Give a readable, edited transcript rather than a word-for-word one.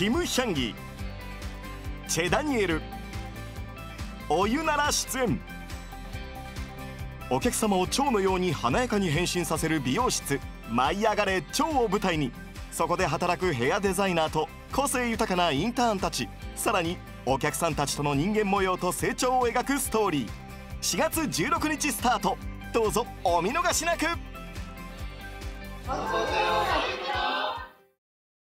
キム・ヒャンギ、チェ・ダニエル、お湯なら出演。お客様を蝶のように華やかに変身させる美容室「舞いあがれ蝶」を舞台に、そこで働くヘアデザイナーと個性豊かなインターンたち、さらにお客さんたちとの人間模様と成長を描くストーリー、4月16日スタート。どうぞお見逃しなく。